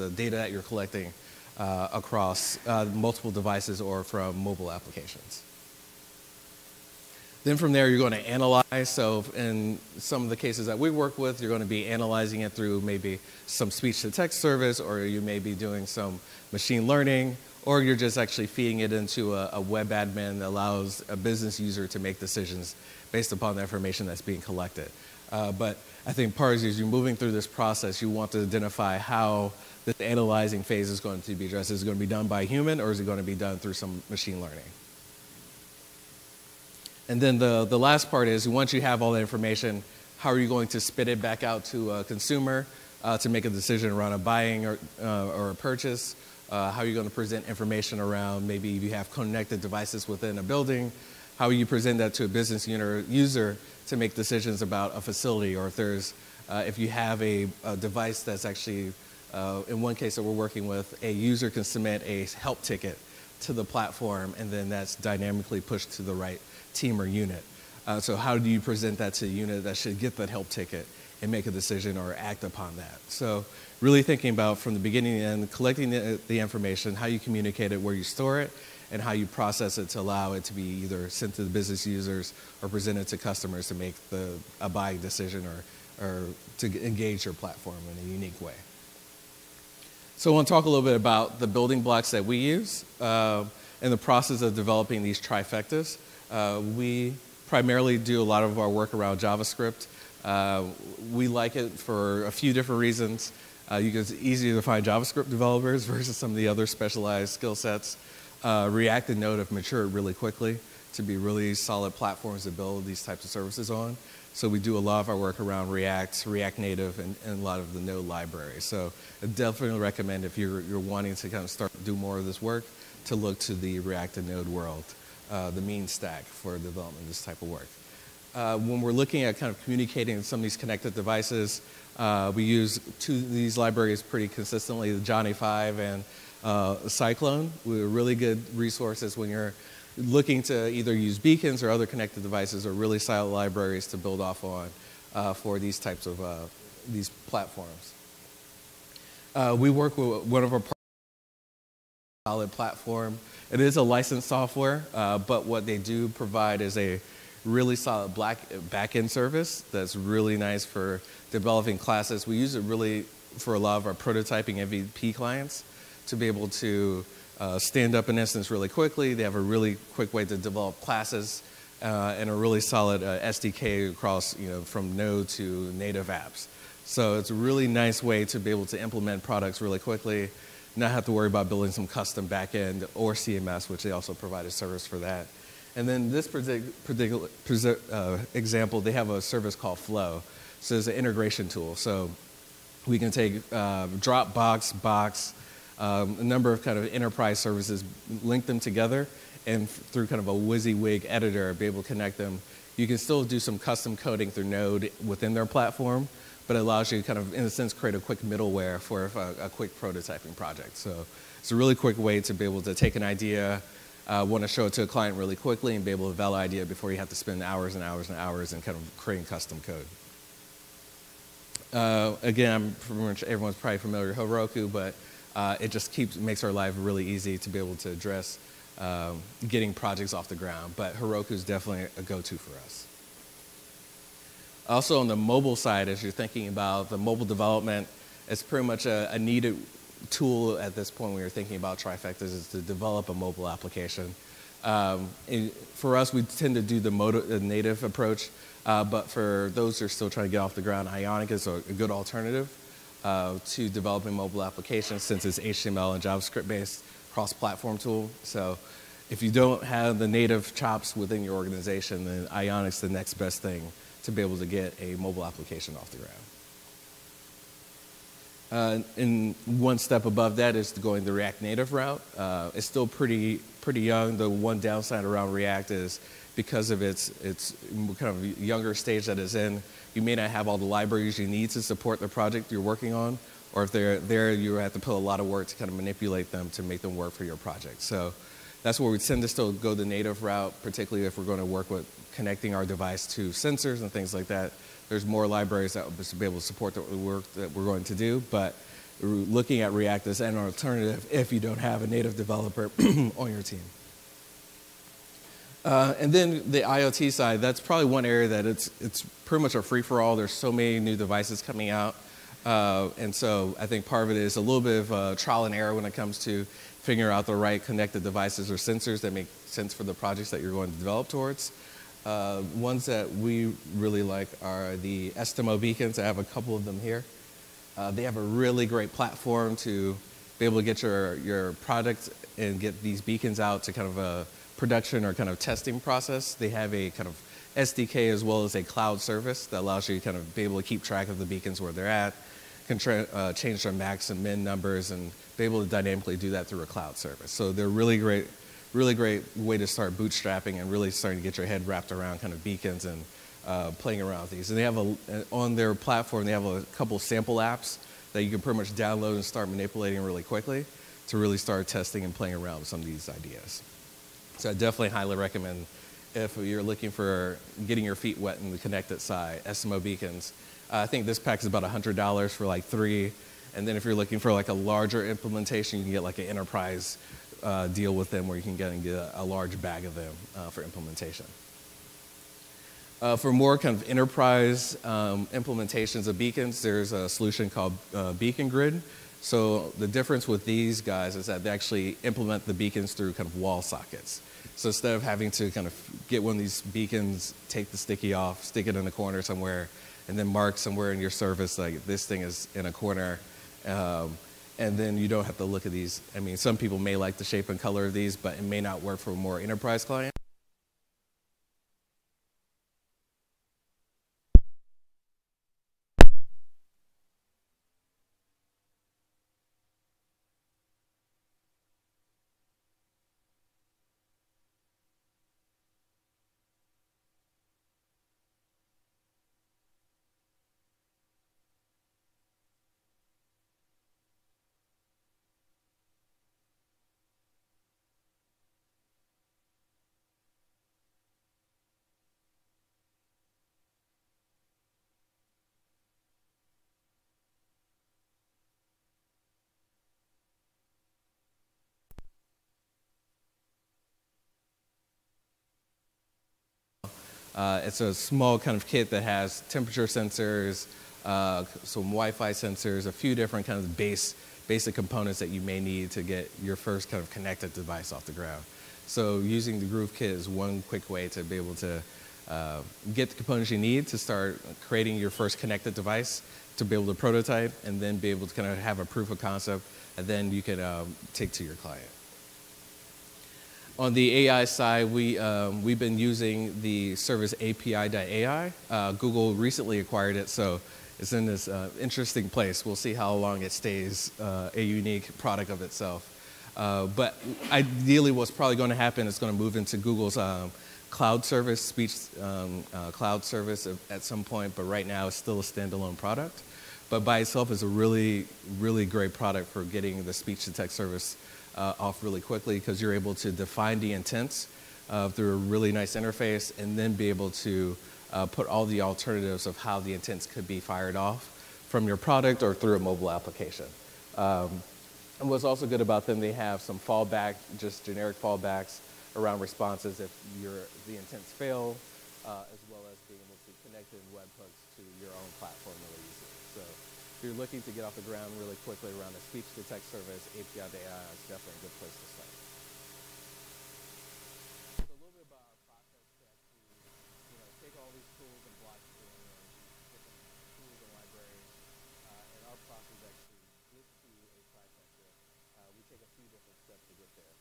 the data that you're collecting across multiple devices or from mobile applications. Then from there, you're going to analyze. So in some of the cases that we work with, you're going to be analyzing it through maybe some speech-to-text service, or you may be doing some machine learning, or you're just actually feeding it into a web admin that allows a business user to make decisions based upon the information that's being collected. But I think part is, as you're moving through this process, you want to identify how the analyzing phase is going to be addressed. Is it going to be done by a human, or is it going to be done through some machine learning? And then the last part is, once you have all that information, how are you going to spit it back out to a consumer to make a decision around a buying or a purchase? How are you going to present information around, maybe if you have connected devices within a building, how you present that to a business user to make decisions about a facility, or if there's, if you have a device that's actually, in one case that we're working with, a user can submit a help ticket to the platform, and then that's dynamically pushed to the right team or unit. So how do you present that to a unit that should get that help ticket and make a decision or act upon that? So really thinking about from the beginning to end, collecting the information, how you communicate it, where you store it, and how you process it to allow it to be either sent to the business users or presented to customers to make a buying decision or to engage your platform in a unique way. So I want to talk a little bit about the building blocks that we use in the process of developing these trifectas. We primarily do a lot of our work around JavaScript. We like it for a few different reasons. It's easier to find JavaScript developers versus some of the other specialized skill sets. React and Node have matured really quickly to be really solid platforms to build these types of services on. So we do a lot of our work around React, React Native, and a lot of the Node library. So I definitely recommend, if you're wanting to kind of start do more of this work, to look to the React and Node world, the mean stack for development of this type of work. When we're looking at kind of communicating some of these connected devices, we use two of these libraries pretty consistently, the Johnny Five and Cyclone. We're really good resources when you're looking to either use beacons or other connected devices, or really solid libraries to build off on for these types of these platforms. We work with one of our partners, Solid Platform. It is a licensed software, but what they do provide is a really solid back-end service that's really nice for developing classes. We use it really for a lot of our prototyping MVP clients to be able to stand up an instance really quickly. They have a really quick way to develop classes and a really solid SDK across, from Node to native apps. So it's a really nice way to be able to implement products really quickly, not have to worry about building some custom backend or CMS, which they also provide a service for that. And then this particular example, they have a service called Flow. So it's an integration tool. So we can take Dropbox, Box, a number of kind of enterprise services, link them together, and through kind of a WYSIWYG editor, be able to connect them. You can still do some custom coding through Node within their platform, but it allows you to kind of, in a sense, create a quick middleware for a quick prototyping project. So it's a really quick way to be able to take an idea, want to show it to a client really quickly, and be able to validate idea before you have to spend hours and hours and hours and kind of creating custom code. Again, I'm pretty much, everyone's probably familiar with Heroku, but it just makes our life really easy to be able to address getting projects off the ground. But Heroku is definitely a go-to for us. Also on the mobile side, as you're thinking about the mobile development, it's pretty much a needed tool at this point when you're thinking about trifectas, is to develop a mobile application. For us, we tend to do the native approach, but for those who are still trying to get off the ground, Ionic is a good alternative to developing mobile applications, since it's HTML and JavaScript-based cross-platform tool. So if you don't have the native chops within your organization, then Ionic's the next best thing to be able to get a mobile application off the ground. And one step above that is going the React Native route. It's still pretty young. The one downside around React is, because of its kind of younger stage that it's in, you may not have all the libraries you need to support the project you're working on, or if they're there, you have to put a lot of work to kind of manipulate them to make them work for your project. So that's where we tend to still go the native route, particularly if we're going to work with connecting our device to sensors and things like that. There's more libraries that will be able to support the work that we're going to do, but looking at React as an alternative if you don't have a native developer on your team. And then the IoT side, that's probably one area that it's pretty much a free-for-all. There's so many new devices coming out. And so I think part of it is a little bit of trial and error when it comes to figuring out the right connected devices or sensors that make sense for the projects that you're going to develop towards. Ones that we really like are the Estimo beacons. I have a couple of them here. They have a really great platform to be able to get your product and get these beacons out to kind of a production or kind of testing process. They have a kind of SDK as well as a cloud service that allows you to kind of be able to keep track of the beacons where they're at, can change their max and min numbers, and be able to dynamically do that through a cloud service. So they're really great way to start bootstrapping and really starting to get your head wrapped around kind of beacons and playing around with these. And they have on their platform, they have a couple sample apps that you can pretty much download and start manipulating really quickly to really start testing and playing around with some of these ideas. So I definitely highly recommend, if you're looking for getting your feet wet in the connected side, Estimo beacons. I think this pack is about $100 for like 3. And then if you're looking for like a larger implementation, you can get like an enterprise deal with them where you can get a large bag of them for implementation. For more kind of enterprise implementations of beacons, there's a solution called Beacon Grid. So the difference with these guys is that they actually implement the beacons through kind of wall sockets. So instead of having to kind of get one of these beacons, take the sticky off, stick it in a corner somewhere, and then mark somewhere in your service like this thing is in a corner, and then you don't have to look at these. I mean, some people may like the shape and color of these, but it may not work for a more enterprise client. It's a small kind of kit that has temperature sensors, some Wi-Fi sensors, a few different kinds of basic components that you may need to get your first kind of connected device off the ground. So using the Groove kit is one quick way to be able to get the components you need to start creating your first connected device, to be able to prototype, and then be able to kind of have a proof of concept, and then you can take to your client. On the AI side, we've been using the service API.ai. Google recently acquired it, so it's in this interesting place. We'll see how long it stays a unique product of itself. But ideally, what's probably going to happen is going to move into Google's cloud service, speech cloud service at some point, but right now it's still a standalone product. But by itself, it's a really, really great product for getting the speech-to-text service off really quickly, because you're able to define the intents through a really nice interface, and then be able to put all the alternatives of how the intents could be fired off from your product or through a mobile application. And what's also good about them, they have some fallback, just generic fallbacks around responses if the intents fail, as well as being able to connect in webhooks to your own platform really easily. So, if you're looking to get off the ground really quickly around a speech-to-text service, API.ai is definitely a good place to start. So a little bit about our process to actually, you know, take all these tools and blocks and different tools and libraries, and our process actually gets to a project. We take a few different steps to get there.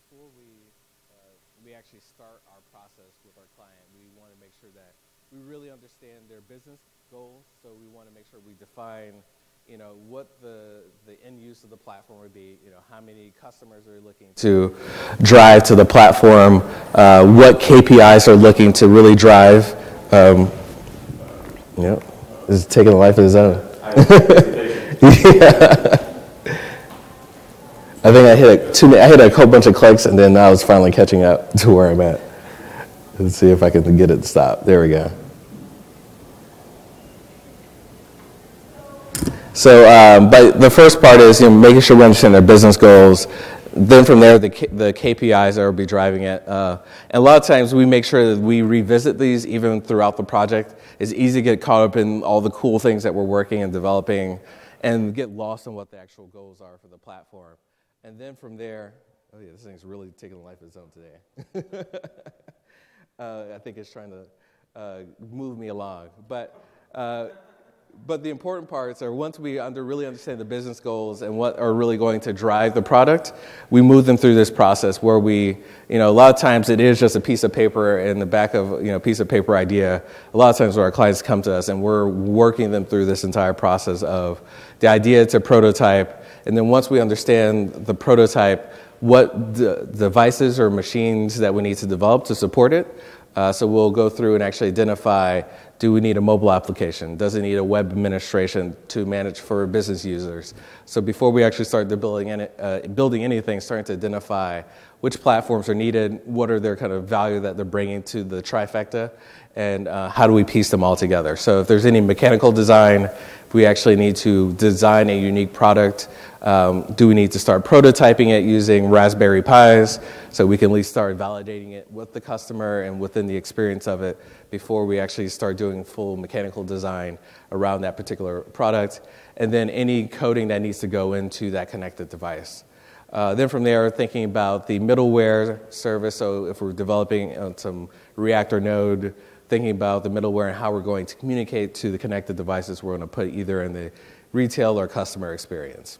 Before we actually start our process with our client, we want to make sure that we really understand their business goals, so we want to make sure we define, you know, what the end use of the platform would be. You know, how many customers are looking to drive to the platform, what KPIs are looking to really drive. You know, it's taking a life of its own. Yeah. I think I hit a whole bunch of clicks, and then I was finally catching up to where I'm at. Let's see if I can get it to stop. There we go. So, but the first part is making sure we understand their business goals. Then from there, the KPIs that will be driving it. And a lot of times we make sure that we revisit these even throughout the project. It's easy to get caught up in all the cool things that we're working and developing and get lost in what the actual goals are for the platform. And then from there, oh yeah, this thing's really taking the life of its own today. I think it's trying to move me along. But the important parts are once we really understand the business goals and what are really going to drive the product, we move them through this process where we, a lot of times it is just a piece of paper in the back of, a piece of paper idea. A lot of times where our clients come to us and we're working them through this entire process of the idea to prototype. And then once we understand the prototype, what devices or machines that we need to develop to support it. So we'll go through and actually identify, do we need a mobile application? Does it need a web administration to manage for business users? So before we actually start building anything, starting to identify which platforms are needed, what are their kind of value that they're bringing to the trifecta, and how do we piece them all together? So if there's any mechanical design, if we actually need to design a unique product, do we need to start prototyping it using Raspberry Pis so we can at least start validating it with the customer and within the experience of it before we actually start doing full mechanical design around that particular product, and then any coding that needs to go into that connected device. Then from there, thinking about the middleware service, so if we're developing some React or Node, thinking about the middleware and how we're going to communicate to the connected devices we're going to put either in the retail or customer experience.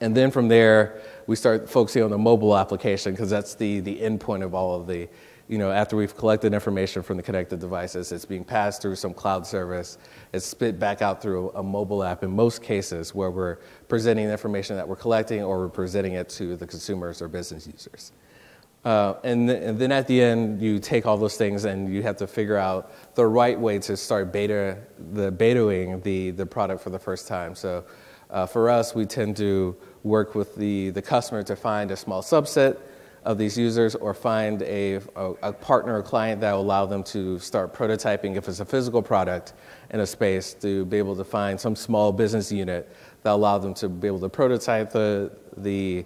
And then from there, we start focusing on the mobile application because that's the endpoint of all of the, after we've collected information from the connected devices, it's being passed through some cloud service, it's spit back out through a mobile app in most cases where we're presenting the information that we're collecting or we're presenting it to the consumers or business users. And then at the end, you take all those things and you have to figure out the right way to start betaing the product for the first time. So for us, we tend to work with the customer to find a small subset of these users or find a partner or client that will allow them to start prototyping if it's a physical product in a space to be able to find some small business unit that allow them to be able to prototype the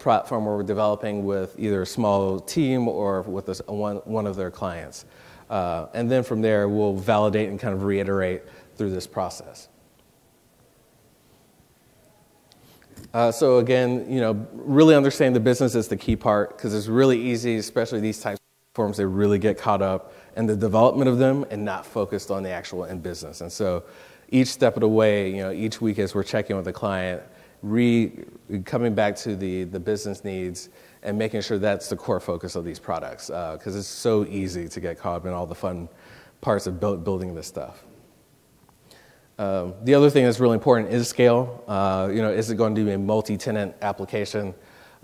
platform where we're developing with either a small team or with one of their clients. And then from there, we'll validate and kind of reiterate through this process. So again, really understanding the business is the key part because it's really easy, especially these types of platforms, they really get caught up in the development of them and not focused on the actual end business. And so each step of the way, each week as we're checking with the client, coming back to the business needs and making sure that's the core focus of these products because it's so easy to get caught up in all the fun parts of building this stuff. The other thing that's really important is scale. Is it going to be a multi-tenant application?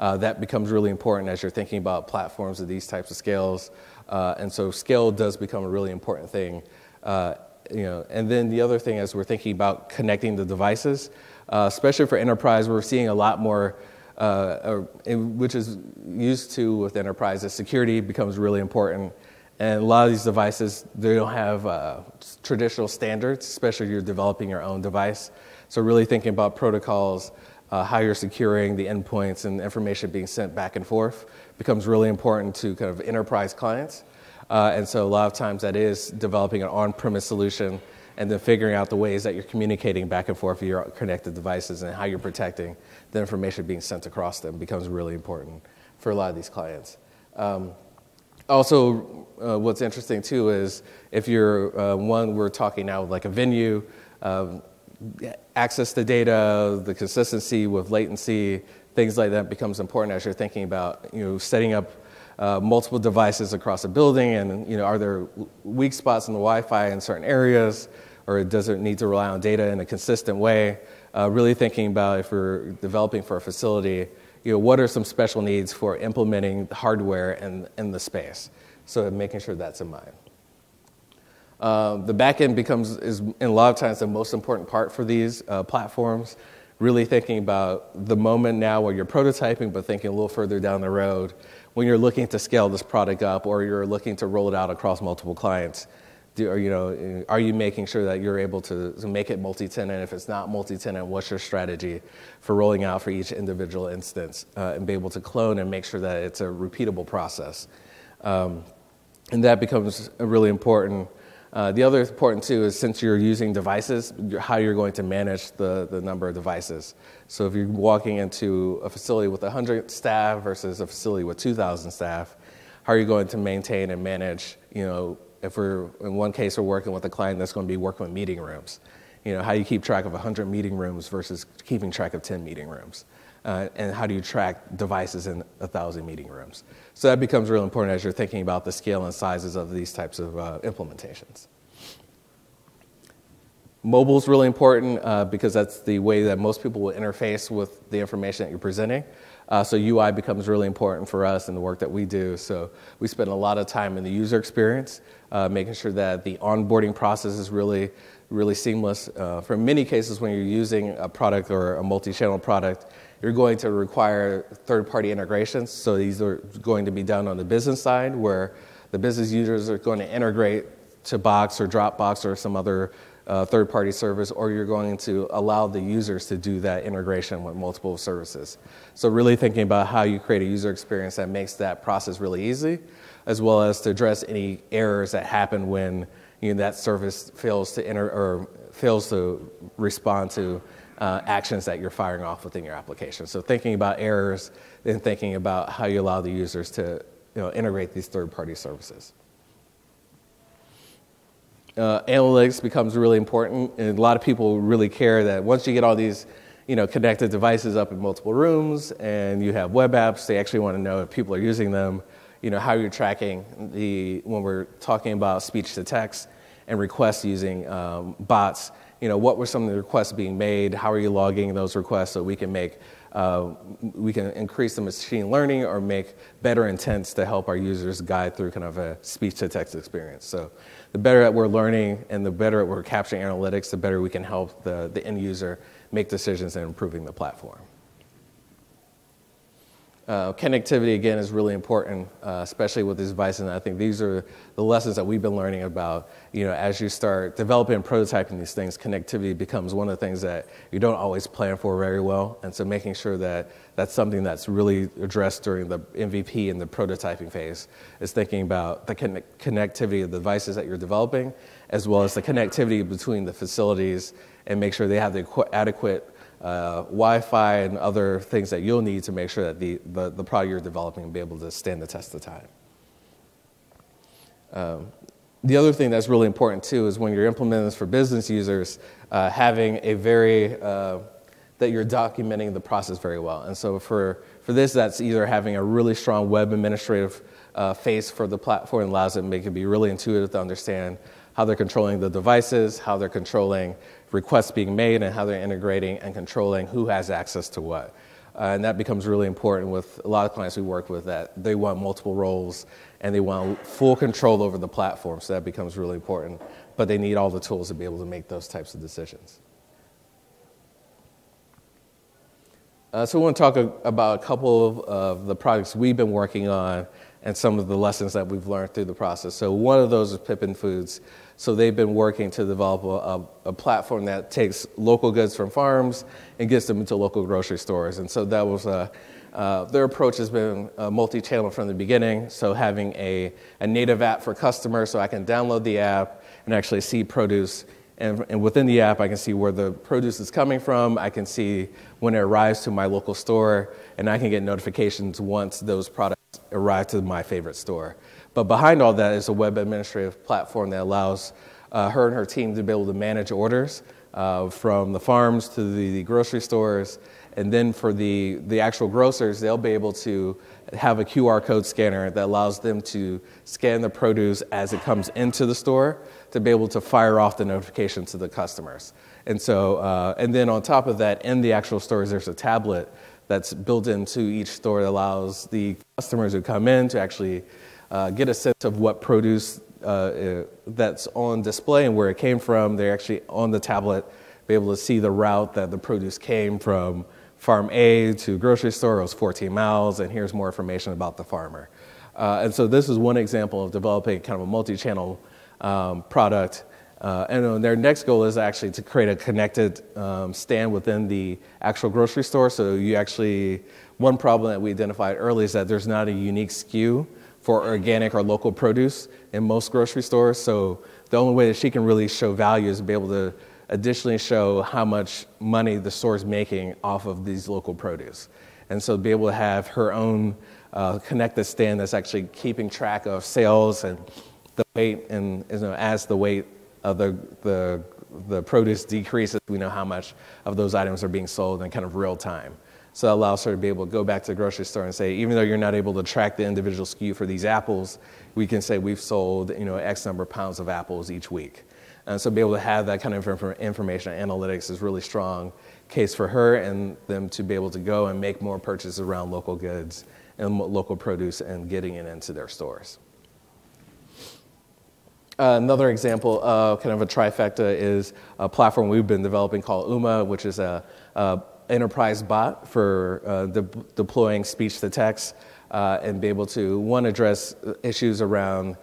That becomes really important as you're thinking about platforms of these types of scales. And so scale does become a really important thing. And then the other thing as we're thinking about connecting the devices, especially for enterprise, we're seeing a lot more, which is used to with enterprises, security becomes really important. And a lot of these devices, they don't have traditional standards, especially if you're developing your own device. So really thinking about protocols, how you're securing the endpoints and information being sent back and forth becomes really important to kind of enterprise clients. And so a lot of times that is developing an on-premise solution and then figuring out the ways that you're communicating back and forth with your connected devices and how you're protecting the information being sent across them becomes really important for a lot of these clients. Also, what's interesting too is if you're, we're talking now with like a venue, access to data, the consistency with latency, things like that becomes important as you're thinking about, setting up multiple devices across a building and, are there weak spots in the Wi-Fi in certain areas or does it need to rely on data in a consistent way? Really thinking about if we're developing for a facility, what are some special needs for implementing the hardware in the space? So making sure that's in mind. The back end is in a lot of times the most important part for these platforms. Really thinking about the moment now where you're prototyping, but thinking a little further down the road when you're looking to scale this product up or you're looking to roll it out across multiple clients. Are you making sure that you're able to make it multi-tenant? If it's not multi-tenant, what's your strategy for rolling out for each individual instance and be able to clone and make sure that it's a repeatable process? And that becomes really important. The other important, too, is since you're using devices, how you're going to manage the number of devices. So if you're walking into a facility with 100 staff versus a facility with 2,000 staff, how are you going to maintain and manage, if we're, in one case, we're working with a client that's going to be working with meeting rooms. How you keep track of 100 meeting rooms versus keeping track of 10 meeting rooms. And how do you track devices in 1,000 meeting rooms? So that becomes real important as you're thinking about the scale and sizes of these types of implementations. Mobile is really important because that's the way that most people will interface with the information that you're presenting. So UI becomes really important for us in the work that we do. So we spend a lot of time in the user experience, making sure that the onboarding process is really seamless. For many cases, when you're using a product or a multi-channel product, you're going to require third-party integrations. So these are going to be done on the business side, where the business users are going to integrate to Box or Dropbox or some other third-party service, or you're going to allow the users to do that integration with multiple services. So really thinking about how you create a user experience that makes that process really easy, as well as to address any errors that happen when that service fails to respond to actions that you're firing off within your application. So thinking about errors and thinking about how you allow the users to integrate these third-party services. Analytics becomes really important, and a lot of people really care that once you get all these connected devices up in multiple rooms and you have web apps, they actually want to know if people are using them, how you're tracking when we're talking about speech to text and requests using bots, what were some of the requests being made, how are you logging those requests so we can make, we can increase the machine learning or make better intents to help our users guide through kind of a speech to text experience. So the better that we're learning and the better that we're capturing analytics, the better we can help the end user make decisions in improving the platform. Connectivity, again, is really important, especially with these devices. And I think these are the lessons that we've been learning about. As you start developing and prototyping these things, connectivity becomes one of the things that you don't always plan for very well. And so making sure that that's something that's really addressed during the MVP and the prototyping phase is thinking about the connectivity of the devices that you're developing, as well as the connectivity between the facilities, and make sure they have the adequate Wi-Fi and other things that you'll need to make sure that the product you're developing will be able to stand the test of time. The other thing that's really important, too, is when you're implementing this for business users, having a very that you're documenting the process very well. And so for this, that's either having a really strong web administrative face for the platform allows it to make it be really intuitive to understand how they're controlling the devices, how they're controlling requests being made, and how they're integrating and controlling who has access to what. And that becomes really important with a lot of clients we work with, that they want multiple roles and they want full control over the platform, so that becomes really important. But they need all the tools to be able to make those types of decisions. So we want to talk about a couple of the products we've been working on and some of the lessons that we've learned through the process. So one of those is Pippin Foods. So they've been working to develop a platform that takes local goods from farms and gets them into local grocery stores. And so that was their approach has been multi-channel from the beginning. So having a native app for customers, so I can download the app and actually see produce. And within the app, I can see where the produce is coming from. I can see when it arrives to my local store, and I can get notifications once those products arrive to my favorite store. But behind all that is a web administrative platform that allows her and her team to be able to manage orders from the farms to the grocery stores. And then for the actual grocers, they'll be able to have a QR code scanner that allows them to scan the produce as it comes into the store to be able to fire off the notifications to the customers. And so, and then on top of that, in the actual stores, there's a tablet that's built into each store that allows the customers who come in to actually get a sense of what produce that's on display and where it came from. They're actually on the tablet, be able to see the route that the produce came from farm A to grocery store. It was 14 miles, and here's more information about the farmer. And so this is one example of developing kind of a multi-channel product. And their next goal is actually to create a connected stand within the actual grocery store. So you actually, one problem that we identified early is that there's not a unique SKU for organic or local produce in most grocery stores. So the only way that she can really show value is to be able to additionally show how much money the store is making off of these local produce. And so be able to have her own connected stand that's actually keeping track of sales and the weight, and as the weight of the produce decreases, we know how much of those items are being sold in kind of real time. So that allows her to be able to go back to the grocery store and say, even though you're not able to track the individual SKU for these apples, we can say we've sold X number of pounds of apples each week. And so be able to have that kind of information analytics is really strong case for her and them to be able to go and make more purchases around local goods and local produce and getting it into their stores. Another example of kind of a trifecta is a platform we've been developing called UMA, which is a enterprise bot for deploying speech-to-text and be able to, one, address issues around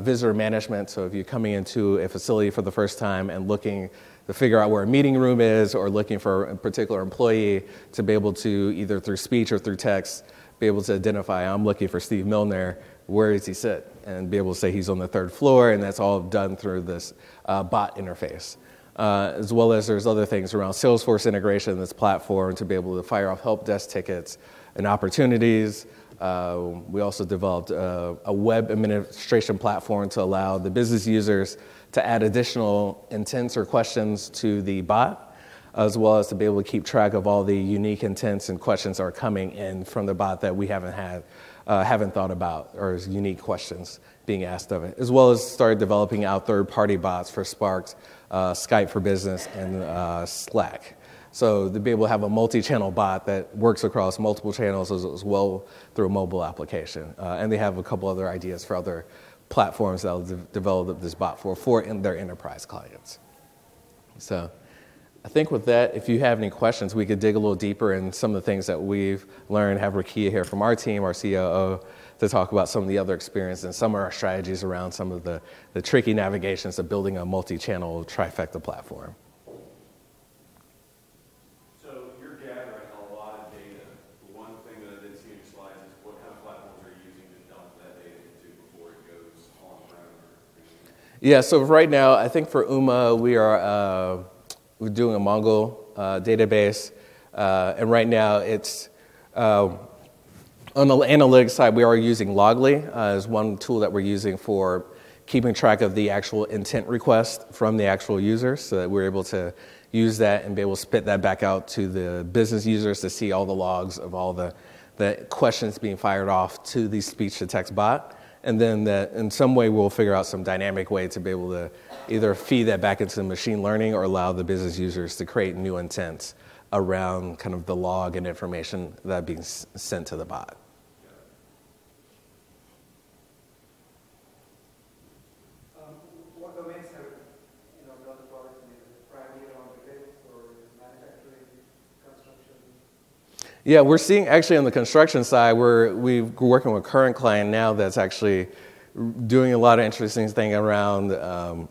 visitor management. So if you're coming into a facility for the first time and looking to figure out where a meeting room is or looking for a particular employee, to be able to, either through speech or through text, be able to identify, I'm looking for Steve Milner, where does he sit? And be able to say he's on the third floor, and that's all done through this bot interface. As well as there's other things around Salesforce integration in this platform to be able to fire off help desk tickets and opportunities. We also developed a web administration platform to allow the business users to add additional intents or questions to the bot, as well as to be able to keep track of all the unique intents and questions that are coming in from the bot that we haven't thought about, or as unique questions being asked of it, as well as started developing out third-party bots for Sparks, Skype for Business, and Slack. So to be able to have a multi-channel bot that works across multiple channels as well through a mobile application. And they have a couple other ideas for other platforms that I'll develop this bot for their enterprise clients. So I think with that, if you have any questions, we could dig a little deeper in some of the things that we've learned. Have Rakia here from our team, our COO, to talk about some of the other experience and some of our strategies around some of the tricky navigations of building a multi-channel trifecta platform. So you're gathering a lot of data. The one thing that I didn't see in your slides is what kind of platforms are you using to dump that data into before it goes on-prem? Yeah, so right now, I think for UMA, we're doing a Mongo database, and right now it's, on the analytics side, we are using Logly as one tool that we're using for keeping track of the actual intent request from the actual user, so that we're able to use that and be able to spit that back out to the business users to see all the logs of all the questions being fired off to the speech-to-text bot. And then that in some way we'll figure out some dynamic way to be able to either feed that back into machine learning or allow the business users to create new intents around kind of the log and information that being sent to the bot. What domains have done the product, primarily around the grid or manufacturing, construction? Yeah, we're seeing actually on the construction side, we're working with a current client now that's actually doing a lot of interesting things around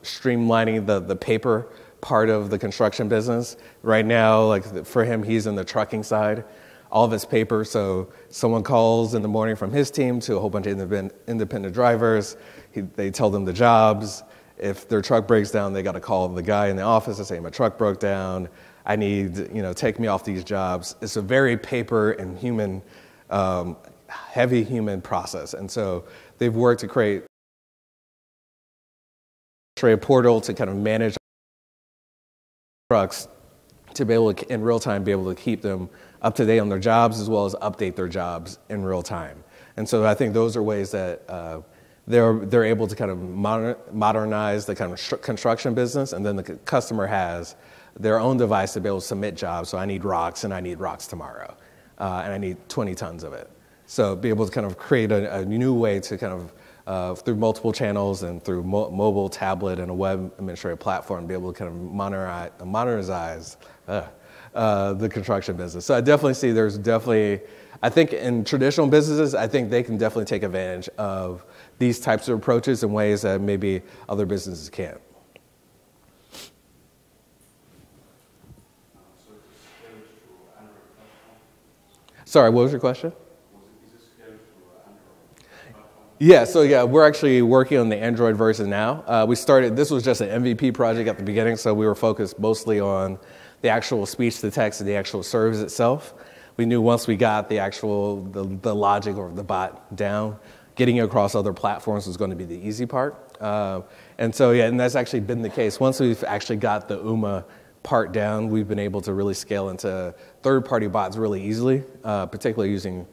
streamlining the paper part of the construction business. Right now, like for him, he's in the trucking side, all of his paper. So someone calls in the morning from his team to a whole bunch of independent drivers. They tell them the jobs. If their truck breaks down, they got to call the guy in the office and say, my truck broke down. I need, take me off these jobs. It's a very paper and human, heavy human process. And so they've worked to create a portal to kind of manage trucks to be able to, in real time, be able to keep them up to date on their jobs as well as update their jobs in real time. And so I think those are ways that they're able to kind of modernize the kind of construction business, and then the customer has their own device to be able to submit jobs. So I need rocks, and I need rocks tomorrow, and I need 20 tons of it. So be able to kind of create a new way to kind of, through multiple channels and through mobile, tablet, and a web administrative platform, be able to kind of modernize the construction business. So I definitely see there's definitely, I think in traditional businesses, I think they can definitely take advantage of these types of approaches in ways that maybe other businesses can't. Sorry, what was your question? Yeah, so yeah, we're actually working on the Android version now. We started, this was just an MVP project at the beginning, so we were focused mostly on the actual speech to text and the actual service itself. We knew once we got the actual, the logic or the bot down, getting it across other platforms was going to be the easy part. And so yeah, and that's actually been the case. Once we've actually got the UMA part down, we've been able to really scale into third-party bots really easily, particularly using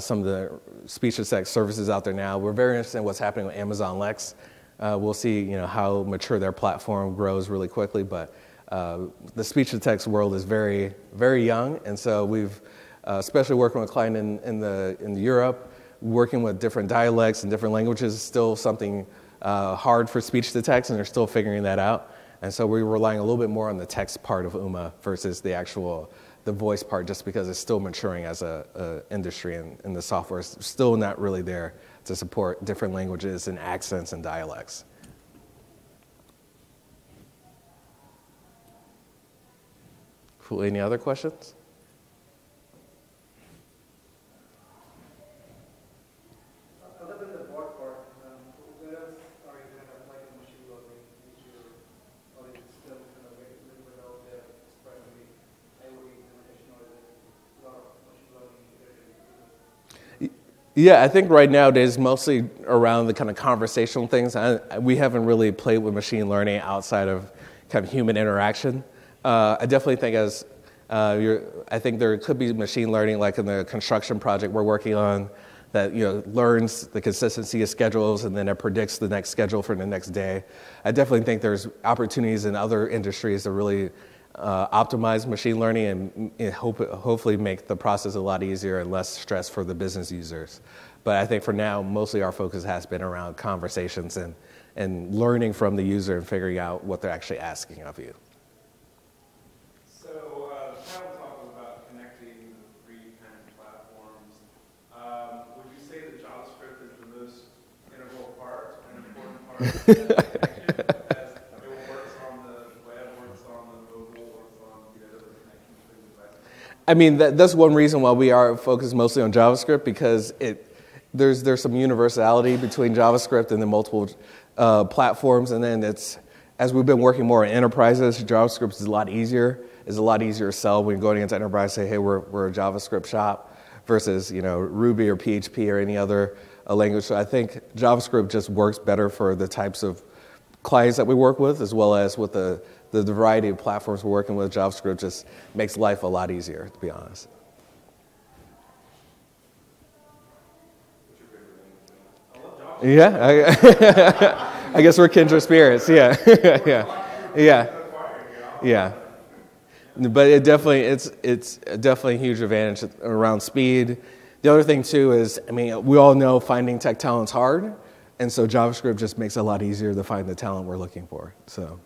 some of the speech-to-text services out there now. We're very interested in what's happening with Amazon Lex. We'll see, you know, how mature their platform grows really quickly, but the speech-to-text world is very, very young, and so we've, especially working with a client in Europe, working with different dialects and different languages is still something hard for speech-to-text, and they're still figuring that out. And so we're relying a little bit more on the text part of UMA versus the actual, the voice part, just because it's still maturing as a industry, and the software is still not really there to support different languages and accents and dialects. Cool, any other questions? Yeah, I think right nowadays mostly around the kind of conversational things. We haven't really played with machine learning outside of kind of human interaction. I definitely think as I think there could be machine learning, like in the construction project we're working on, that learns the consistency of schedules and then it predicts the next schedule for the next day. I definitely think there's opportunities in other industries to really optimize machine learning and hopefully make the process a lot easier and less stress for the business users. But I think for now, mostly our focus has been around conversations and learning from the user and figuring out what they're actually asking of you. So Kyle was talking about connecting the three kind of platforms. Would you say that JavaScript is the most integral part, an important part of the application? I mean, that's one reason why we are focused mostly on JavaScript, because there's some universality between JavaScript and the multiple platforms, and then it's, as we've been working more in enterprises, JavaScript is a lot easier. It's a lot easier to sell when going into enterprise, say, hey, we're a JavaScript shop, versus Ruby or PHP or any other language. So I think JavaScript just works better for the types of clients that we work with, as well as with the variety of platforms we're working with. JavaScript just makes life a lot easier, to be honest. Yeah, I guess we're kindred spirits, yeah. Yeah. But it definitely, it's definitely a huge advantage around speed. The other thing too is, I mean, we all know finding tech talent's hard, and so JavaScript just makes it a lot easier to find the talent we're looking for, so.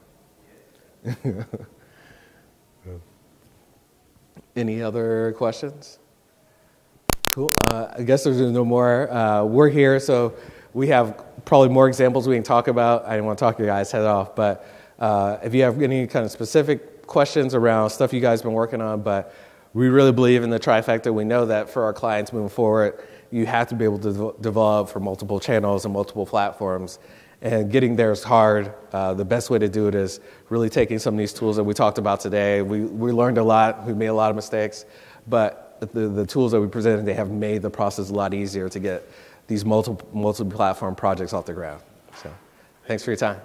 Any other questions? Cool. I guess there's no more. We're here, so we have probably more examples we can talk about. I didn't want to talk your guys' head off, but if you have any kind of specific questions around stuff you guys have been working on, but we really believe in the trifecta. We know that for our clients moving forward, you have to be able to develop for multiple channels and multiple platforms. And getting there is hard. The best way to do it is really taking some of these tools that we talked about today. We learned a lot. We made a lot of mistakes. But the tools that we presented, they have made the process a lot easier to get these multi-platform projects off the ground. So thanks for your time.